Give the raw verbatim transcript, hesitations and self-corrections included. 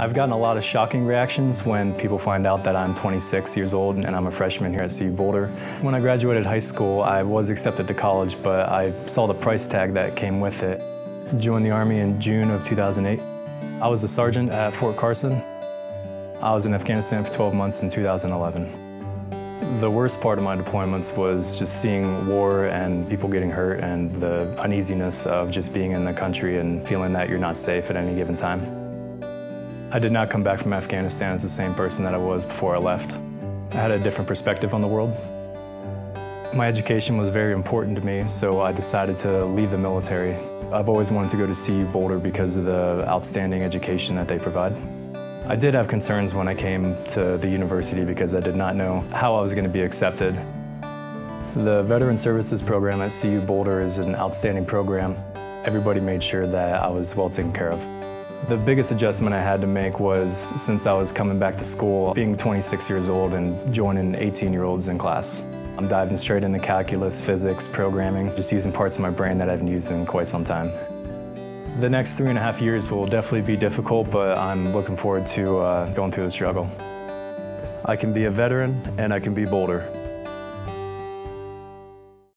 I've gotten a lot of shocking reactions when people find out that I'm twenty-six years old and I'm a freshman here at C U Boulder. When I graduated high school, I was accepted to college, but I saw the price tag that came with it. I joined the Army in June of two thousand eight. I was a sergeant at Fort Carson. I was in Afghanistan for twelve months in two thousand eleven. The worst part of my deployments was just seeing war and people getting hurt and the uneasiness of just being in the country and feeling that you're not safe at any given time. I did not come back from Afghanistan as the same person that I was before I left. I had a different perspective on the world. My education was very important to me, so I decided to leave the military. I've always wanted to go to C U Boulder because of the outstanding education that they provide. I did have concerns when I came to the university because I did not know how I was going to be accepted. The Veteran Services program at C U Boulder is an outstanding program. Everybody made sure that I was well taken care of. The biggest adjustment I had to make was, since I was coming back to school, being twenty-six years old and joining eighteen-year-olds in class. I'm diving straight into calculus, physics, programming, just using parts of my brain that I haven't used in quite some time. The next three and a half years will definitely be difficult, but I'm looking forward to uh, going through the struggle. I can be a veteran, and I can be Boulder.